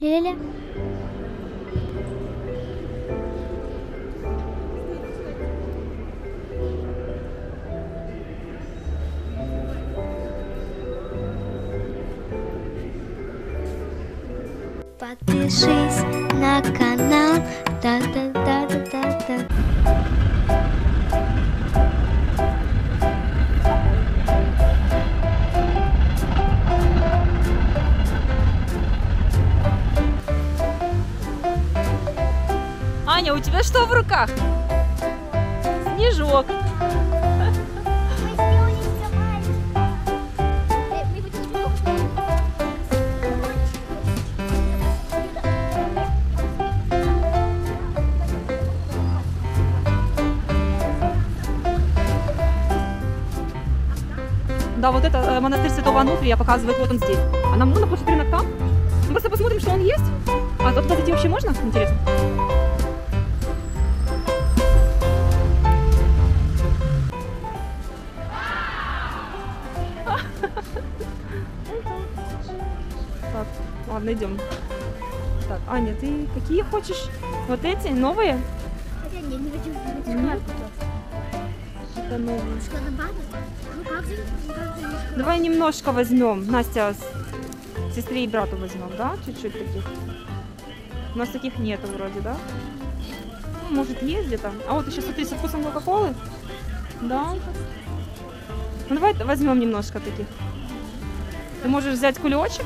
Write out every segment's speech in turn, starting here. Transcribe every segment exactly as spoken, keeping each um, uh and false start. ля-ля-ля. Подпишись на канал, да-да-да-да-да-да. Аня, у тебя что в руках? Снежок. Да, вот это монастырь Святого Ануфрия показывает, вот он здесь. А нам нужно больше рынок там? Мы просто посмотрим, что он есть. А туда зайти вообще можно? Интересно. Так, ладно, идем. Так, Аня, ты какие хочешь? Вот эти, новые? Хотя нет, не хочу. Это новые. Давай немножко возьмем. Настя, сестре и брату возьмем, да? Чуть-чуть таких. У нас таких нету вроде, да? Ну, может, есть где-то. А вот еще, смотри, со вкусом кока-колы. Да. Ну, давай возьмем немножко таких. Ты можешь взять кулечек,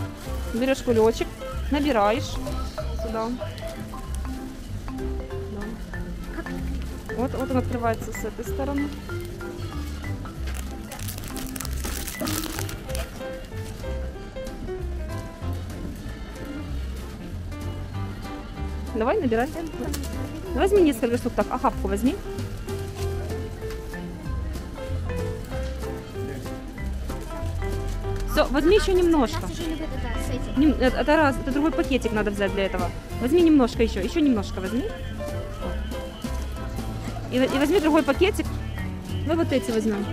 берешь кулечек, набираешь сюда. Да. Вот, вот он открывается с этой стороны. Давай набирай. Возьми несколько штук, так, охапку возьми. Все, возьми еще немножко. Это раз, это другой пакетик надо взять для этого. Возьми немножко еще, еще немножко возьми. И, и возьми другой пакетик. Мы вот эти возьмем.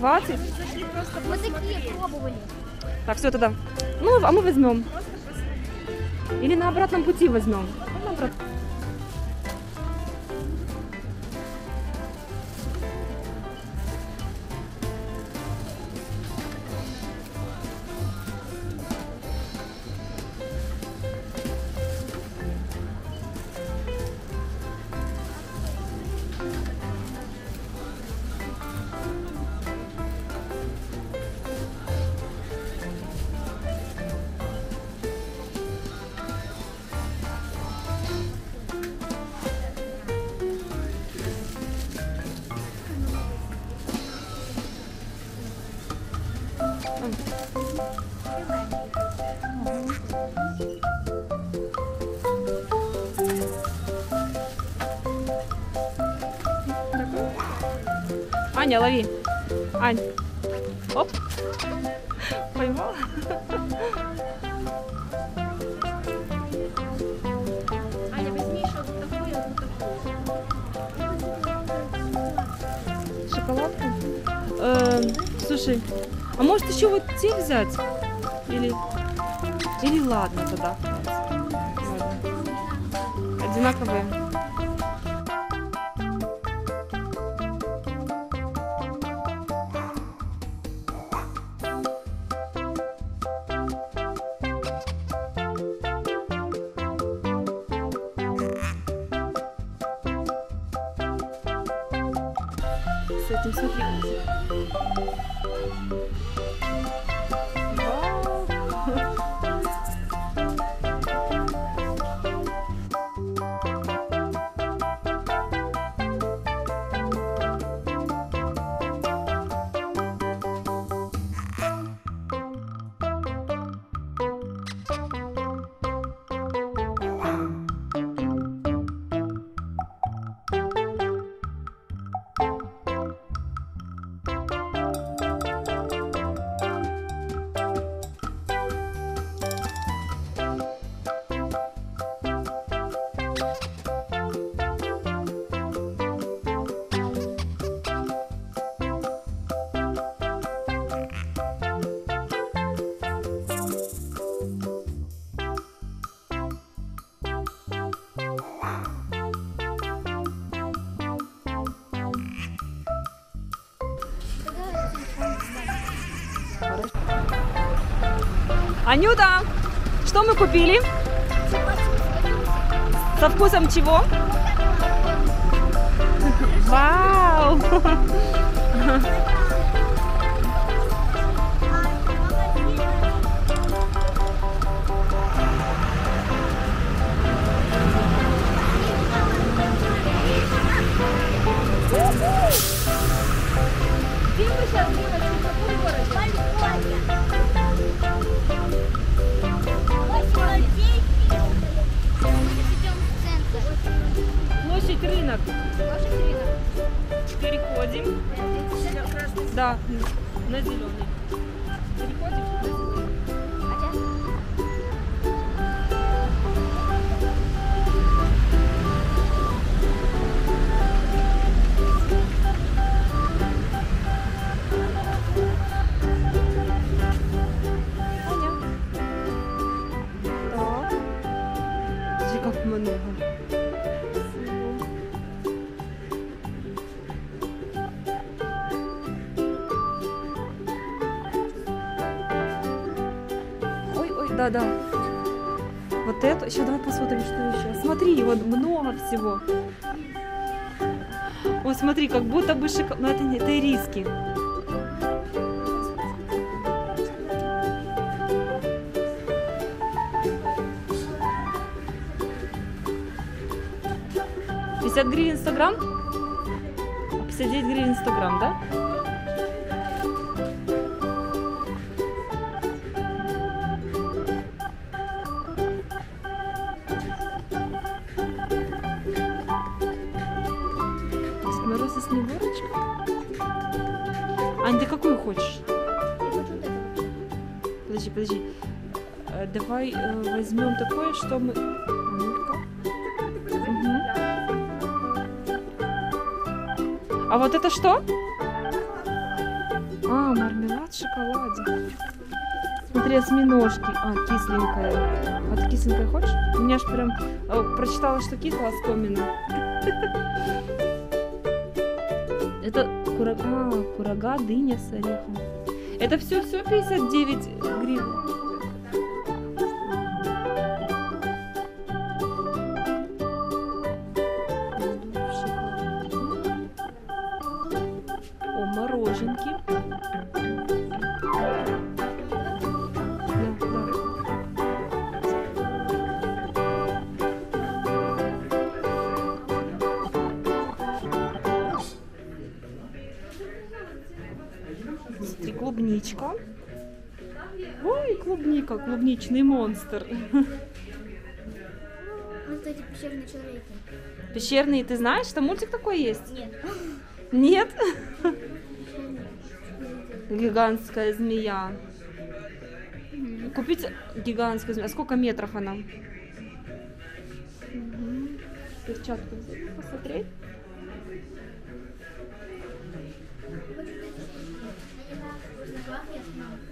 Хватит. Вот такие пробовали. Так, все туда. Ну, а мы возьмем. Или на обратном пути возьмем. Аня, лови. Ань. Оп. Поймала. Аня, возьми еще вот такую, вот такую. Шоколадку? Э, слушай, а может еще вот те взять? Или, или ладно тогда. Ладно. Одинаковые. С этим, смотри. Вау! Анюта, что мы купили? Со вкусом чего? Вау! Площадь рынок. Переходим. Да, на зеленый. Переходим на зеленый. Да-да. Вот это. Еще давай посмотрим, что еще. Смотри, вот много всего. Ой, смотри, как будто бы шоколад. Но это не это риски. пятьдесят гривен сто грамм? пятьдесят девять гривен сто грамм, да? Снегурочка. Ань, ты какую хочешь? Я хочу вот эту. Подожди, подожди. Давай э, возьмем такое, что мы... Угу. А вот это что? А, мармелад в шоколаде. Смотри, осьминожки. А, кисленькая. А ты кисленькая хочешь? У меня аж прям э, прочитала, что кислая оскомина. Это курага, а, курага, дыня с орехом. Это все-все пятьдесят девять гривен. О, мороженки. Клубничка. Ой, клубника, клубничный монстр. Вот эти пещерные человеки. Пещерные, ты знаешь, что мультик такой есть? Нет. Нет? Гигантская змея. Купить гигантскую змею. А сколько метров она? Перчатку взяли, посмотреть.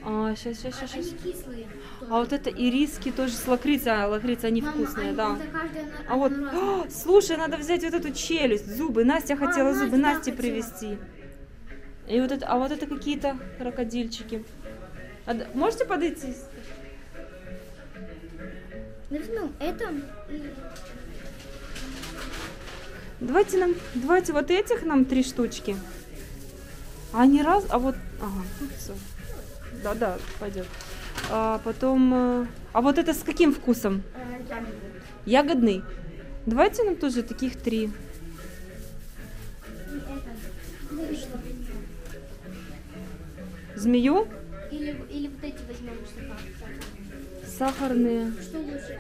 А, сейчас, сейчас, сейчас. Они кислые. А вот это ириски тоже с лакрицей. А, лакрица, они вкусные, да. А вот, о, слушай, надо взять вот эту челюсть, зубы. Настя хотела а, зубы Насте привезти. И вот это, а вот это какие-то крокодильчики. А, можете подойти? Ну, это... Давайте нам, давайте вот этих нам три штучки. А не раз, а вот, ага, тут все. Да, да, пойдет. А потом, а вот это с каким вкусом? Ягодный. Давайте нам тоже таких три. Змею? Или, или вот эти возьмем, сахарные. Сахарные. Что лучше?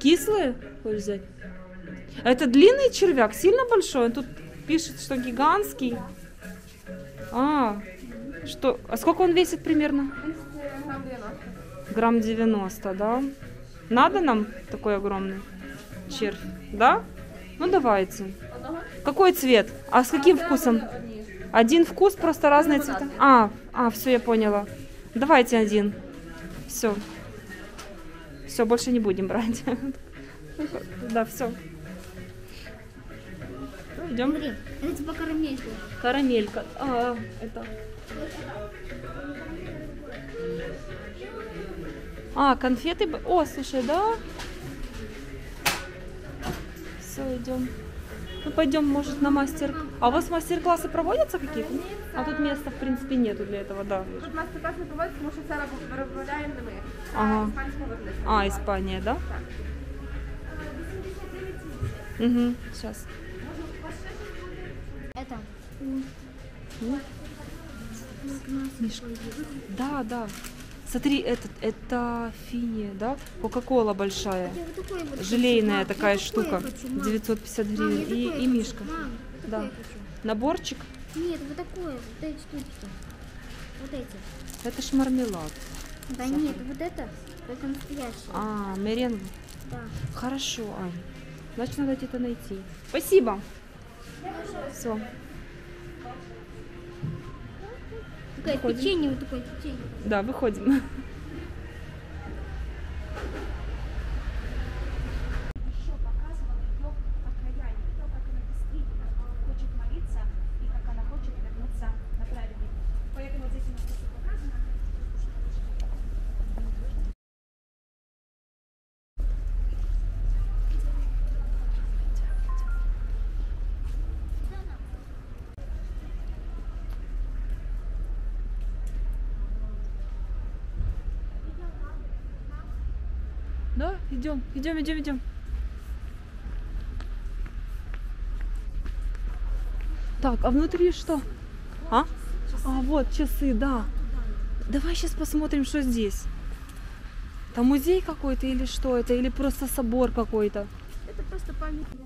Кислые? Хочешь взять? Это длинный червяк, сильно большой. Тут пишет, что гигантский. А, что? А сколько он весит примерно? грамм девяносто, да? Надо нам такой огромный червь, да? Ну давайте. Какой цвет? А с каким вкусом? Один вкус, просто разные цвета. А, а, все, я поняла. Давайте один. Все. Все, больше не будем брать. Да, все. Идем. Смотри, это типа карамелька. Карамелька. А, это. А, конфеты... О, слушай, да? Все, идем. Ну, пойдем, может, на мастер... А у вас мастер-классы проводятся какие-то? А тут места, в принципе, нету для этого, да. Тут мастер-классы проводятся, потому что мы разбавляем мы. Ага. А, Испания, да? Да. Угу, сейчас. Это... Да, да. Смотри, этот, это фини, да? Кока-кола большая, вот желейная хочу, такая штука, хочу, девятьсот пятьдесят гривен. Мам, и, и мишка. Мам, вот да. Наборчик? Нет, вот такое, вот эти штучки. Вот эти. Это ж мармелад. Да сахар. Нет, вот это, это настоящее. А, меренг. Да. Хорошо, Ань. Значит, надо где-то найти. Спасибо. Все. Такое печенье, вот такое печенье. Да, выходим. Да, идем, идем, идем, идем. Так, а внутри что? А? А, вот часы, да. Давай сейчас посмотрим, что здесь. Там музей какой-то или что это? Или просто собор какой-то? Это просто памятник.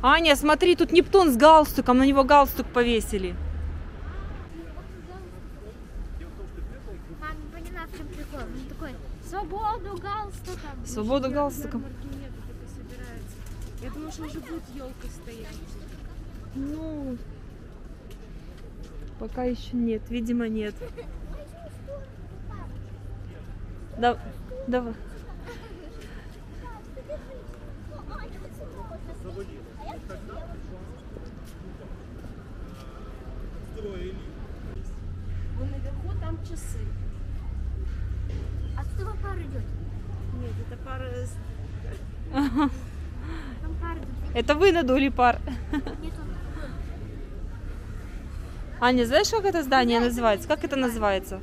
Аня, смотри, тут Нептун с галстуком, на него галстук повесили. Мам, не поняла, в чем прикол. Он такой, свободу галстуком. Свободу галстуком. Я думаю, что уже будет елка стоять. Ну, пока еще нет, видимо, нет. Да, давай. Вон наверху там часы. А с того пара идет? Нет, это пара... Ага. Там пара идет. Это вы надули пар? Нет, он... Аня, знаешь, как это здание называется? Как это называется?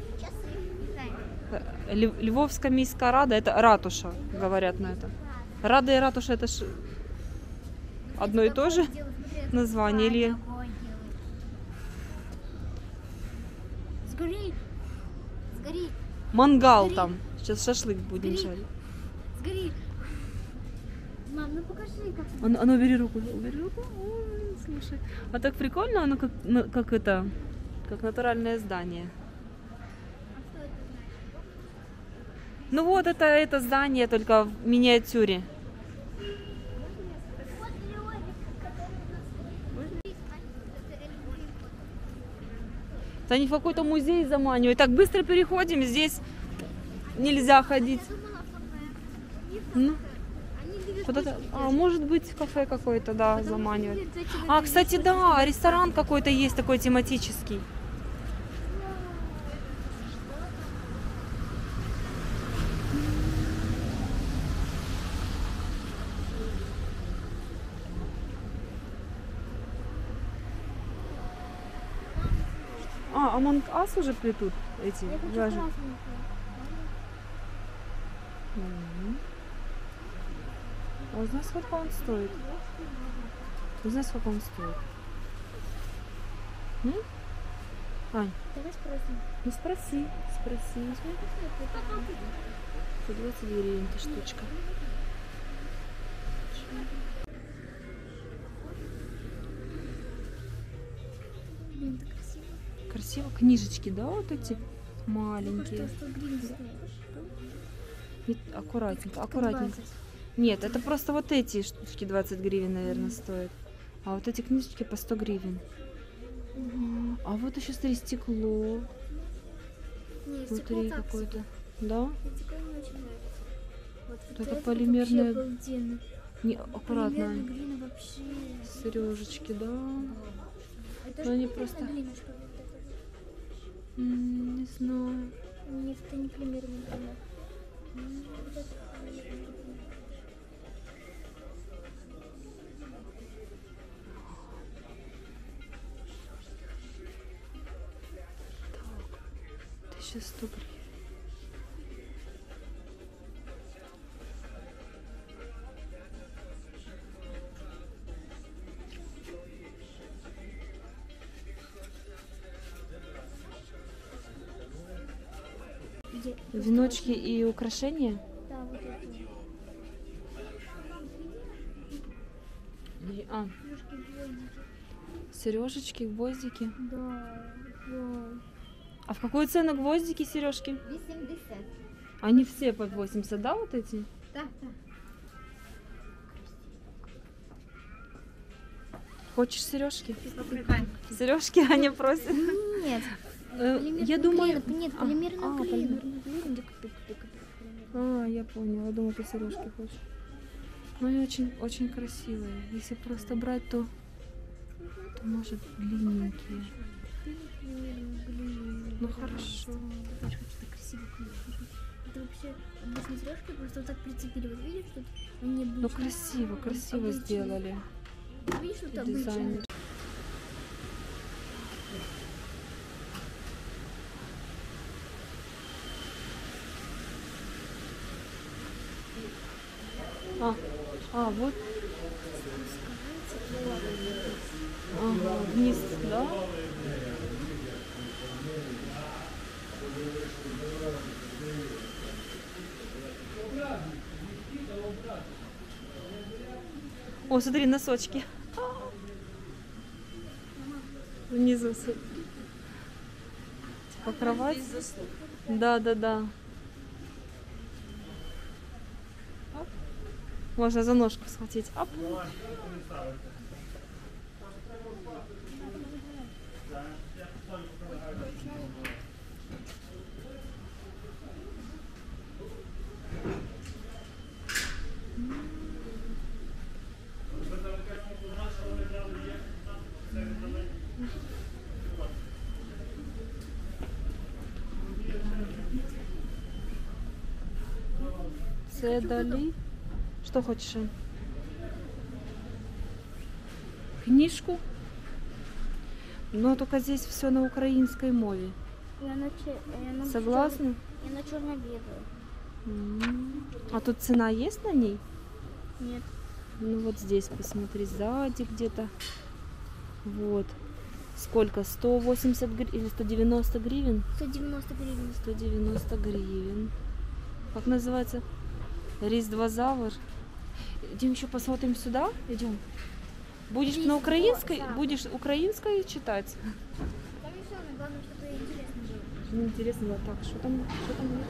Львовская мийская рада, это ратуша, говорят на это. Рада и ратуша, это ж... Одно и то же название или... Сгорит. Сгорит. Мангал Сгорит. Там. Сейчас шашлык будем жарить. Сгорит. Мам, ну покажи, как... Она, она убери руку. Убери руку. Ой, слушай. А так прикольно, оно как, как это... Как натуральное здание. А это ну вот, это, это здание только в миниатюре. Они в какой-то музей заманивают. Так, быстро переходим. Здесь нельзя ходить. Ну, а, может быть, кафе какое-то, да, заманивают. А, кстати, да, ресторан какой-то есть такой тематический. А, амонг ас уже плетут эти? Я хочу. А узнай, сколько он стоит? Узнай, сколько он стоит? М? Ань, давай спросим. Ну спроси, спроси. По двадцать гривен эта штучка. Блин, так красиво. Красиво. Книжечки, да, вот эти маленькие. Аккуратненько, аккуратненько. Нет, это просто вот эти штучки двадцать гривен, наверное, стоят. А вот эти книжечки по сто гривен. Угу. А вот еще, смотри, стекло. Нет, внутри какое-то. Да? Стекло не очень нравится. Вот, вот это, это полимерное. Не, аккуратно. Вообще... Сережечки, да. А но они просто. Глиночка, вот М -м, не знаю. Нет, это не полимерное. Сейчас сто гривен. Веночки и украшения? Да, вот эти. А. Сережечки, гвоздики? Да. А в какую цену гвоздики, сережки? восемьдесят. Они все под восемьдесят, да, вот эти? Да, да. Хочешь сережки? Сережки Аня просит. Нет. Я думаю... Нет, полимерный клин. А, я поняла. Я думала, ты сережки хочешь. Но они очень, очень красивые. Если просто брать, то, то может, длинненькие. Ну хорошо. Я хочу так красиво клеить. Это вообще обычные сережки, просто вот так прицепили. Вот видишь, тут они были. Ну красиво, красиво сделали. Видишь, что там дизайн. А, а, вот. Ага, вниз, да? О, смотри, носочки. Внизу. Типа кровать. Да, да, да. Можно за ножку схватить. Оп. Дали. Что хочешь? Книжку. Но только здесь все на украинской мове. Я на че... я на Согласна? Я на черно-белую. А тут цена есть на ней? Нет. Ну вот здесь посмотри, сзади где-то. Вот. Сколько? сто восемьдесят гривен или сто девяносто гривен? сто девяносто гривен. сто девяносто гривен. Как называется? Рис-два-завр. Идем еще посмотрим сюда. Идем. Будешь Рис на украинской, да. Будешь украинской читать. Там не все, но главное, что-то интересное. Что интересно было. Так, что там, что там было?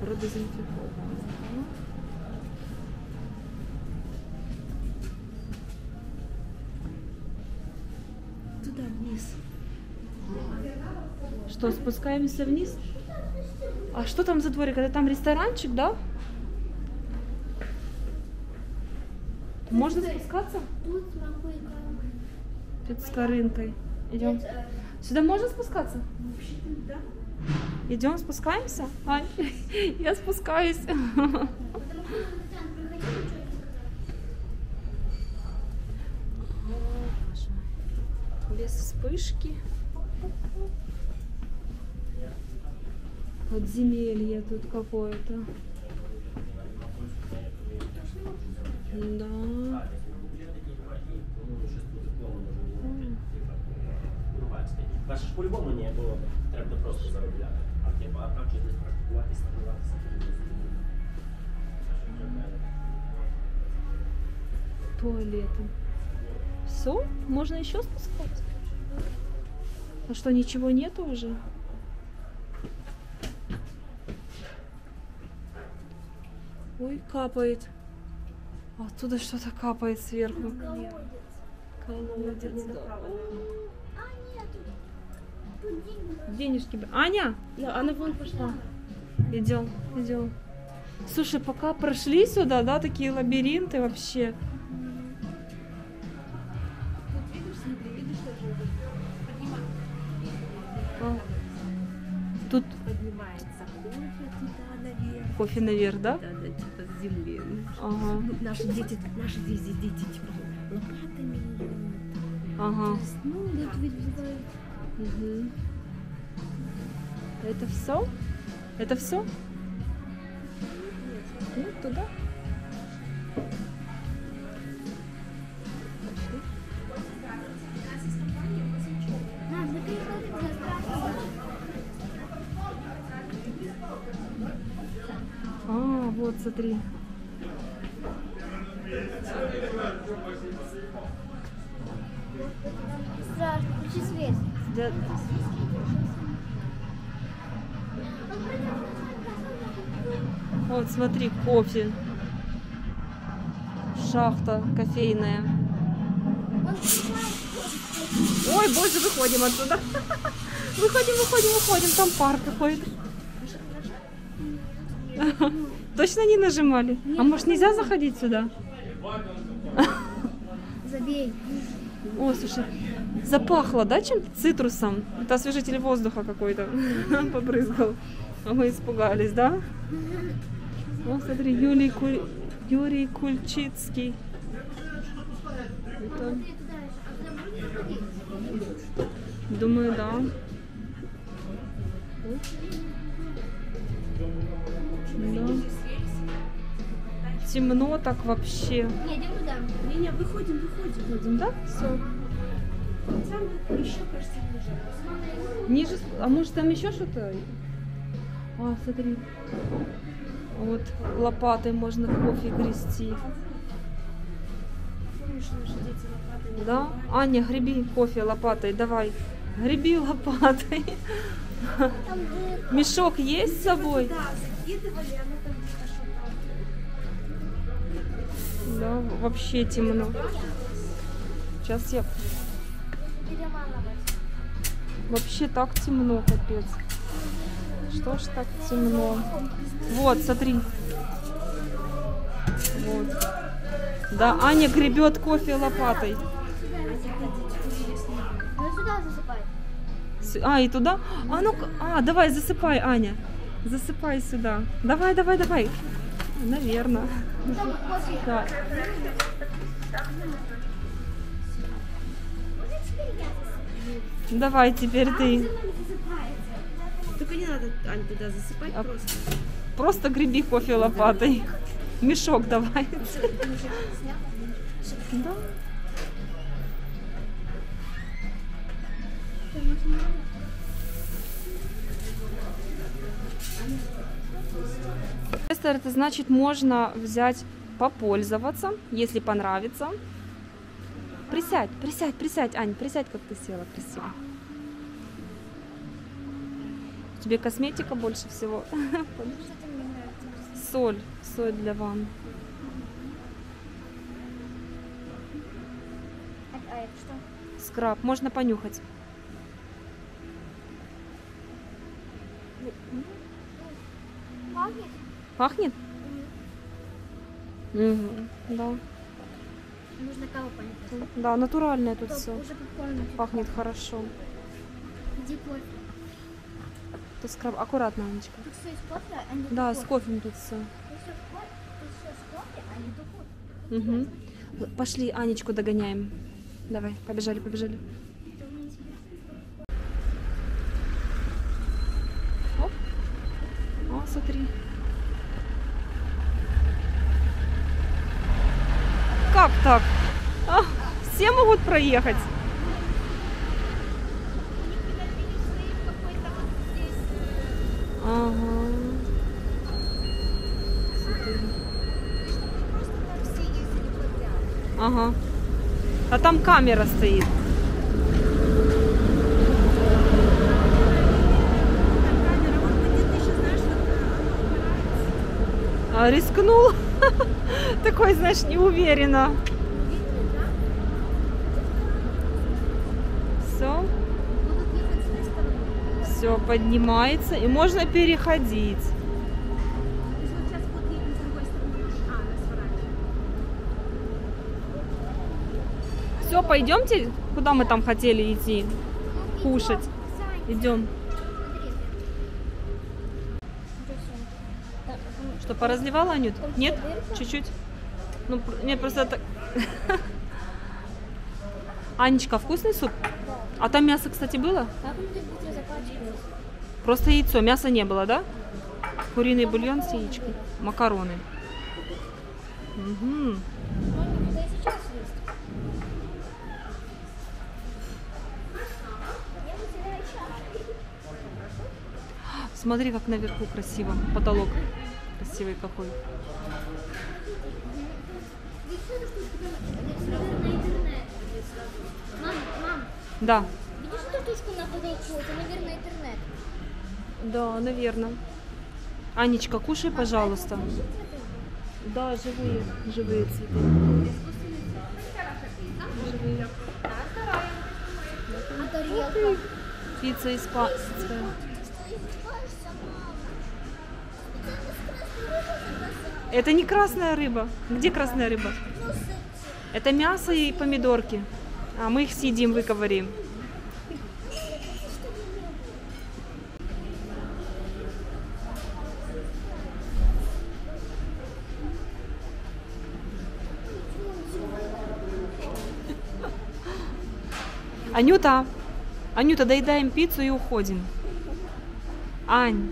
Продезинфикованно. Туда вниз. Что, спускаемся вниз? А что там за дворик? Это там ресторанчик, да? Можно спускаться? Тут с корынкой. Идем. Сюда можно спускаться? Да. Идем, спускаемся? Ань, я спускаюсь. вспышки. Подземелье тут какое-то. Да. Ваше по-любому не было бы, треба просто заробляти. А типа, а там щось десь практикуватися, набиватися. Туалеты. Все? Можно еще спускаться? А что, ничего нету уже? Ой, капает. Оттуда что-то капает сверху. Колодец. Колодец. Да. Денежки. Аня! Да, она вон пошла. Идем, идем. Слушай, пока прошли сюда, да, такие лабиринты вообще. А. Тут поднимается кофе, кофе наверх, да? Да, да, типа с земли. Ага. Наши дети, наши дети, дети типа лопатами. Ага. Ну, это выглядит. Угу. Это все? Это все? Нет, туда? А, вот, смотри. Саш, включи свет. Да. Вот, смотри, кофе. Шахта кофейная. Ой, боже, выходим отсюда. Выходим, выходим, выходим. Там пар какой-то. Точно не нажимали? Нет, а может, нельзя заходить сюда? Забей. О, слушай, запахло, да, чем-то цитрусом? Это освежитель воздуха какой-то побрызгал. Мы испугались, да? О, смотри, Юрий, Куль... Юрий Кульчицкий. Это... Думаю, да. Да. Темно так вообще. Не, идем туда. Не, не, выходим, выходим. Выходим, да? Все. Там еще, кажется, ниже. Ниже? А может там еще что-то? А, смотри. Вот лопатой можно кофе грести. Помнишь, наши дети лопатой не да? Гребали. Аня, греби кофе лопатой, давай. Греби лопатой. Мешок есть с собой? Да, закидывали, оно там не пошло. Да, вообще темно. Сейчас я... Вообще так темно, капец. Что ж так темно? Вот, смотри. Вот. Да, Аня гребет кофе лопатой. А, и туда? А, ну-ка, а, давай, засыпай, Аня. Засыпай сюда. Давай, давай, давай. Наверное. Да. Давай, теперь ты. Только не надо, Ань, туда засыпать а просто. Просто греби кофе лопатой. Мешок давай. Да. Тестер, это значит, можно взять, попользоваться, если понравится. Присядь, присядь, присядь, Ань, присядь, как ты села, красиво. Тебе косметика больше всего. Соль, соль для ванны. А это что? Скраб, можно понюхать. Пахнет? Пахнет? Угу. Угу. Да. Нужно кого понюхать. Да, натуральное тут. Топ, все. Пахнет хорошо. Иди кофе. Тут скраб. Аккуратно, Анечка. Тут все из кофе, а не да, кофе. С кофе тут все. Тут все, кофе, тут все с кофе, а не духов. Угу. Пошли, Анечку догоняем. Давай, побежали, побежали. Как так? А, все могут проехать? Ага. Ага. А там камера стоит. А, рискнул. Такой, знаешь, неуверенно. Все. Все, поднимается. И можно переходить. Все, пойдемте. Куда мы там хотели идти? Кушать. Идем. Что, поразливала, Анют? Нет? Чуть-чуть? Ну, нет, просто так. Анечка, вкусный суп? А там мясо, кстати, было? Просто яйцо, мяса не было, да? Куриный бульон с яичкой, макароны. Угу. Смотри, как наверху красиво, потолок. Красивый какой. Мам, мам. Да. Видишь эту штучку на потолку? Это, наверное, интернет. Да, наверное. Анечка, кушай, а пожалуйста. Да, живые, живые цветы. Живые. А тарелка? Пицца испанская. Это не красная рыба. Где красная рыба? Это мясо и помидорки. А мы их съедим, выковырим. Анюта, Анюта, доедаем пиццу и уходим. Ань.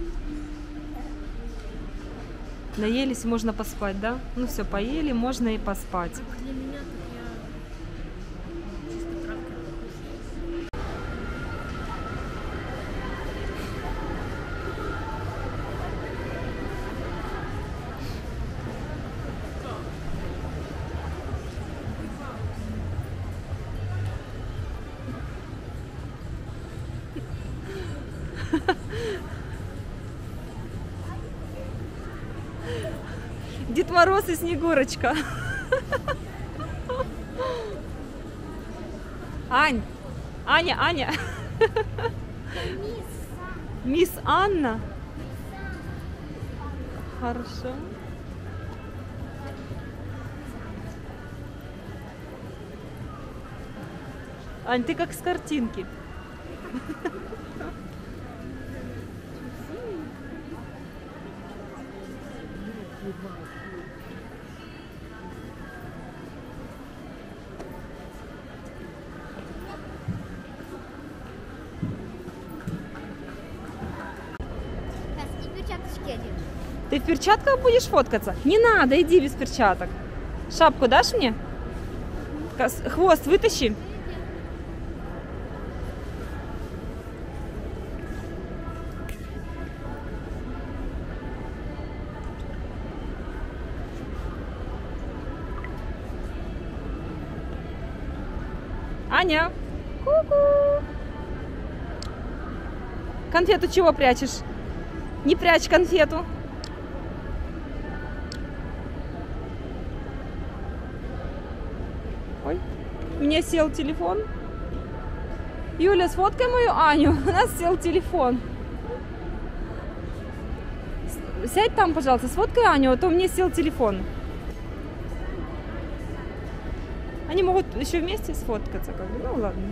Наелись, можно поспать, да? Ну все, поели, можно и поспать. Для меня, я чисто травка. Дед Мороз и Снегурочка. Ань, Аня, Аня. Мисс, Мисс Анна. Хорошо. Ань, ты как с картинки. Ты в перчатках будешь фоткаться? Не надо, иди без перчаток. Шапку дашь мне? Хвост вытащи. Аня, ку-ку. Конфету чего прячешь? Не прячь конфету. Ой, у меня сел телефон. Юля, сфоткай мою Аню. У нас сел телефон. Сядь там, пожалуйста, сфоткай Аню, а то у меня сел телефон. Они могут еще вместе сфоткаться, как бы. Ну ладно.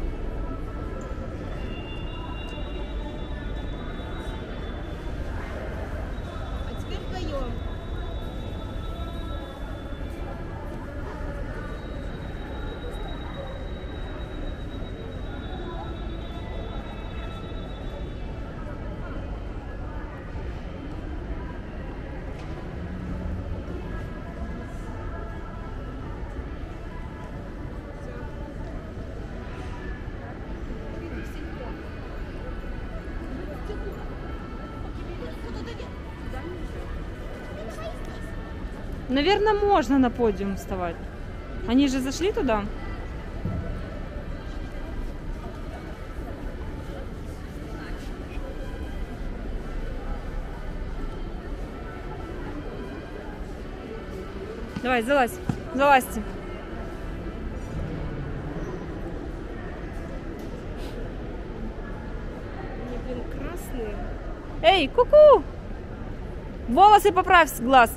Наверное, можно на подиум вставать. Они же зашли туда. Давай, залазь, залазьте. Эй, ку-ку! Волосы поправь с глаз.